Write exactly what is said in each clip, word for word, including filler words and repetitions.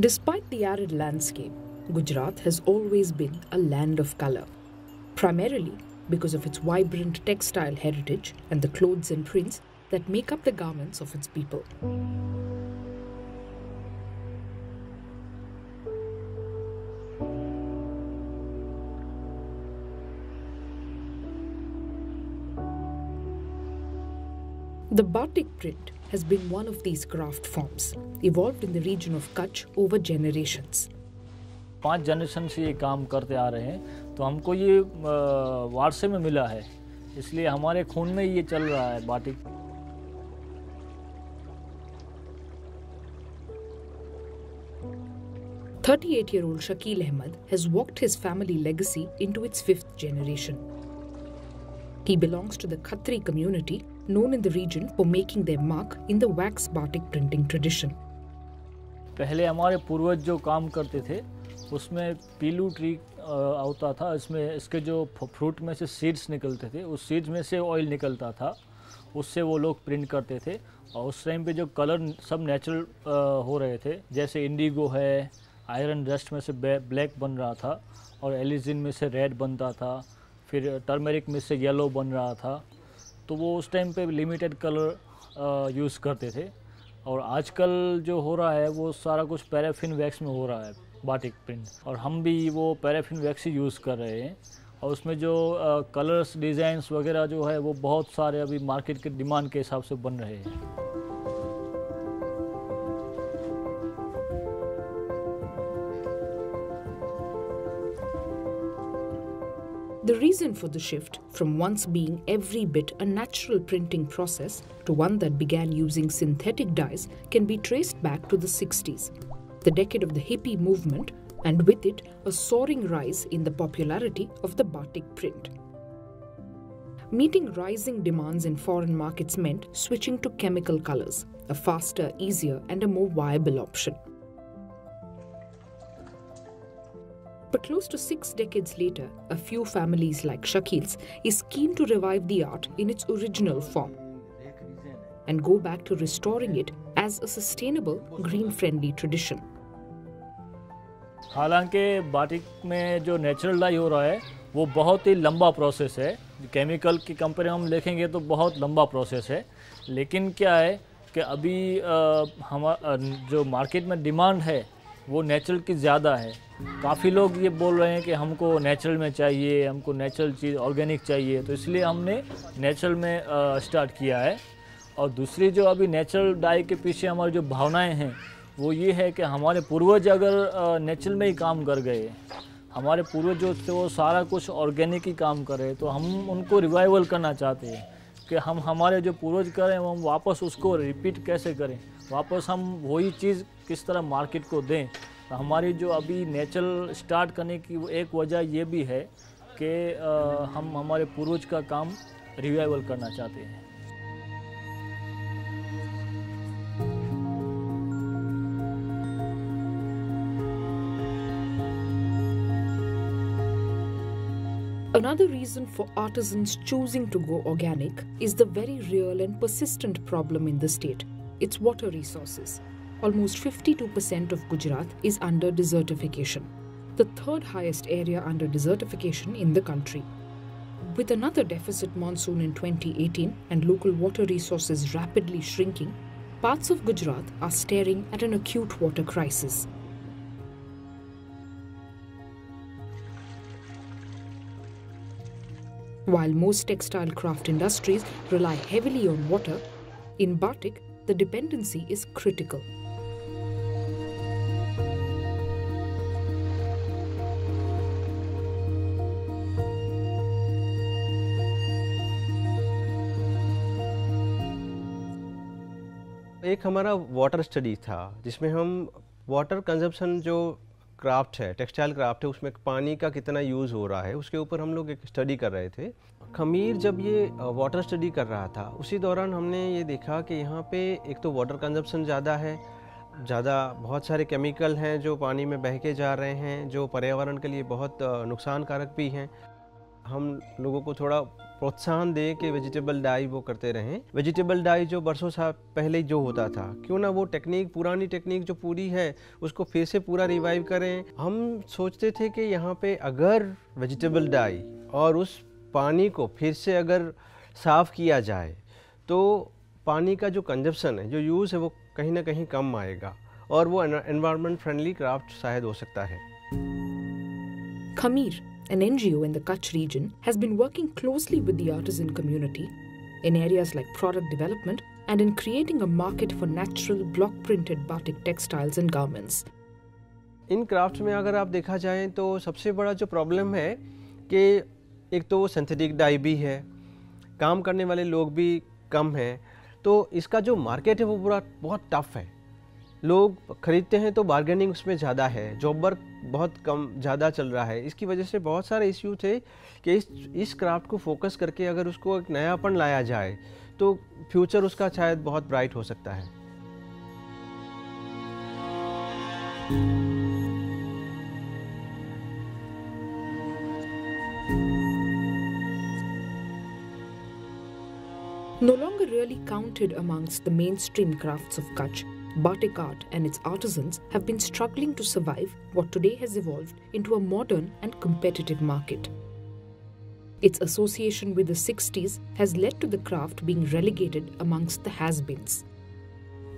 Despite the arid landscape, Gujarat has always been a land of colour, primarily because of its vibrant textile heritage and the clothes and prints that make up the garments of its people. The Batik print has been one of these craft forms, evolved in the region of Kutch over generations. पांच generation से ये काम करते आ रहे हैं, तो हमको ये वारसे में मिला है, इसलिए हमारे खून में ये चल रहा है batik. thirty-eight-year-old Shakil Ahmed has walked his family legacy into its fifth generation. He belongs to the Khatri community, known in the region for making their mark in the wax batik printing tradition. पहले हमारे पूर्वज जो काम करते थे, उसमें पीलू tree आता था, इसमें इसके जो फ्रूट में से सीड्स निकलते थे, उस सीड्स में से ऑयल निकलता था, उससे वो लोग प्रिंट करते थे। और उस टाइम पे जो कलर सब नेचुरल हो रहे थे, जैसे इंडिगो है, आयरन डस्ट में से ब्लैक बन रहा था, और एलिजिन में से रेड बनता था, फिर टर्मेरिक में से येलो बन रहा था। तो वो उस टाइम पे लिमिटेड कलर यूज़ करते थे, और आजकल जो हो रहा है वो सारा कुछ पैराफिन वैक्स में हो रहा है बाटिक प्रिंट, और हम भी वो पैराफिन वैक्स ही यूज़ कर रहे हैं। और उसमें जो कलर्स डिज़ाइंस वगैरह जो है वो बहुत सारे अभी मार्केट के डिमांड के हिसाब से बन रहे हैं। The reason for the shift from once being every bit a natural printing process to one that began using synthetic dyes can be traced back to the sixties, the decade of the hippie movement, and with it a soaring rise in the popularity of the Batik print. Meeting rising demands in foreign markets meant switching to chemical colours, a faster, easier and a more viable option. But close to six decades later, a few families like Shakil's is keen to revive the art in its original form and go back to restoring it as a sustainable, green-friendly tradition. हालांकि batik में जो natural die हो रहा है, वो बहुत ही लंबा process है। केमिकल की कंपेयर हम देखेंगे तो बहुत लंबा प्रोसेस है, लेकिन क्या है कि अभी हमारा जो मार्केट में डिमांड है, वो नेचुरल की ज़्यादा है। काफ़ी लोग ये बोल रहे हैं कि हमको नेचुरल में चाहिए, हमको नेचुरल चीज़ ऑर्गेनिक चाहिए, तो इसलिए हमने नेचुरल में स्टार्ट किया है। और दूसरी जो अभी नेचुरल डाई के पीछे हमारी जो भावनाएं हैं वो ये है कि हमारे पूर्वज अगर नेचुरल में ही काम कर गए, हमारे पूर्वज जो थे वो सारा कुछ ऑर्गेनिक ही काम कर रहे, तो हम उनको रिवाइवल करना चाहते हैं कि हम हमारे जो पूर्वज करें वो हम वापस उसको रिपीट कैसे करें, वापस हम वही चीज़ किस तरह मार्केट को दें। तो हमारी जो अभी नेचुरल स्टार्ट करने की एक वजह ये भी है कि हम हमारे पूर्वज का काम रिवाइवल करना चाहते हैं। Another reason for artisans choosing to go organic is the very real and persistent problem in the state, its water resources. Almost fifty-two percent of Gujarat is under desertification, the third highest area under desertification in the country. With another deficit monsoon in twenty eighteen and local water resources rapidly shrinking, parts of Gujarat are staring at an acute water crisis. While most textile craft industries rely heavily on water, in Batik, the dependency is critical. एक हमारा water study था, जिसमें हम water consumption जो craft है, textile craft है, उसमें पानी का कितना यूज़ हो रहा है उसके ऊपर हम लोग एक स्टडी कर रहे थे। खमीर जब ये वाटर स्टडी कर रहा था, उसी दौरान हमने ये देखा कि यहाँ पे एक तो वाटर कंजप्शन ज़्यादा है, ज़्यादा बहुत सारे केमिकल हैं जो पानी में बह के जा रहे हैं, जो पर्यावरण के लिए बहुत नुकसानकारक भी हैं। हम लोगों को थोड़ा प्रोत्साहन दें कि वेजिटेबल डाई वो करते रहें। वेजिटेबल डाई जो बरसों साल पहले जो होता था, क्यों ना वो टेक्निक, पुरानी टेक्निक जो पूरी है उसको फिर से पूरा रिवाइव करें। हम सोचते थे कि यहाँ पे अगर वेजिटेबल डाई और उस पानी को फिर से अगर साफ़ किया जाए तो पानी का जो कंजप्शन है, जो यूज़ है, वो कहीं ना कहीं कम आएगा और वो एनवायरमेंट फ्रेंडली क्राफ्ट शायद हो सकता है। खमीर, an N G O in the Kutch region, has been working closely with the artisan community in areas like product development and in creating a market for natural block-printed batik textiles and garments. इन craft में अगर आप देखा जाए तो सबसे बड़ा जो प्रॉब्लम है कि एक तो सिंथेटिक डाई भी है, काम करने वाले लोग भी कम हैं, तो इसका जो मार्केट है वो पूरा बहुत टफ है। लोग खरीदते हैं तो बार्गेनिंग उसमें ज़्यादा है, जॉब वर्क बहुत कम ज़्यादा चल रहा है। इसकी वजह से बहुत सारे इश्यू थे कि इस इस क्राफ्ट को फोकस करके अगर उसको एक नयापन लाया जाए तो फ्यूचर उसका शायद बहुत ब्राइट हो सकता है। No longer really counted amongst the mainstream crafts of Kutch, Batik art and its artisans have been struggling to survive what today has evolved into a modern and competitive market. Its association with the sixties has led to the craft being relegated amongst the has-beens.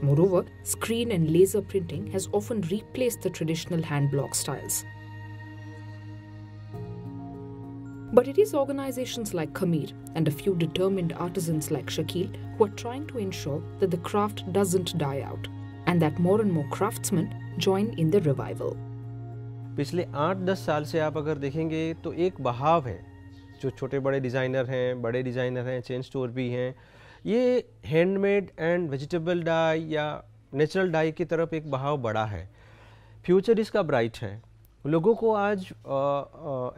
Moreover, screen and laser printing has often replaced the traditional hand block styles. But it is organizations like Khamir and a few determined artisans like Shakil who are trying to ensure that the craft doesn't die out, and that more and more craftsmen join in the revival. पिछले आठ दस साल से आप अगर देखेंगे तो एक बहाव है, जो छोटे बड़े डिज़ाइनर हैं, बड़े डिज़ाइनर हैं, चेन स्टोर भी हैं, ये हैंडमेड एंड वेजिटेबल डाई या नेचुरल डाई की तरफ एक बहाव बढ़ा है। फ्यूचर इसका ब्राइट है। लोगों को आज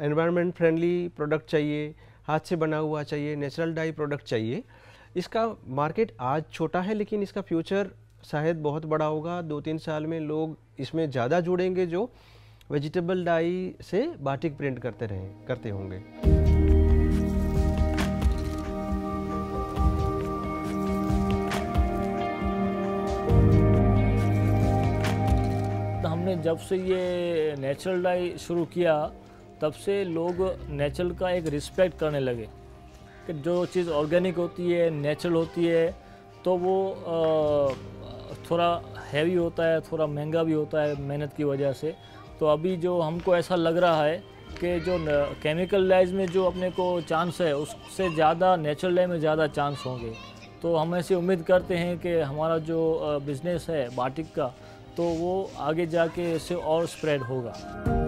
एनवायरमेंट फ्रेंडली प्रोडक्ट चाहिए, हाथ से बना हुआ चाहिए, नेचुरल डाई प्रोडक्ट चाहिए। इसका मार्केट आज छोटा है लेकिन इसका फ्यूचर शायद बहुत बड़ा होगा। दो तीन साल में लोग इसमें ज़्यादा जुड़ेंगे जो वेजिटेबल डाई से बाटिक प्रिंट करते रहें करते होंगे। हमने जब से ये नेचुरल डाई शुरू किया तब से लोग नेचुरल का एक रिस्पेक्ट करने लगे कि जो चीज़ ऑर्गेनिक होती है, नेचुरल होती है, तो वो आ, थोड़ा हैवी होता है, थोड़ा महंगा भी होता है मेहनत की वजह से। तो अभी जो हमको ऐसा लग रहा है कि जो केमिकल डाइज में जो अपने को चांस है उससे ज़्यादा नेचुरल डाई में ज़्यादा चांस होंगे। तो हम ऐसे उम्मीद करते हैं कि हमारा जो बिज़नेस है बाटिक का, तो वो आगे जाके इससे और स्प्रेड होगा।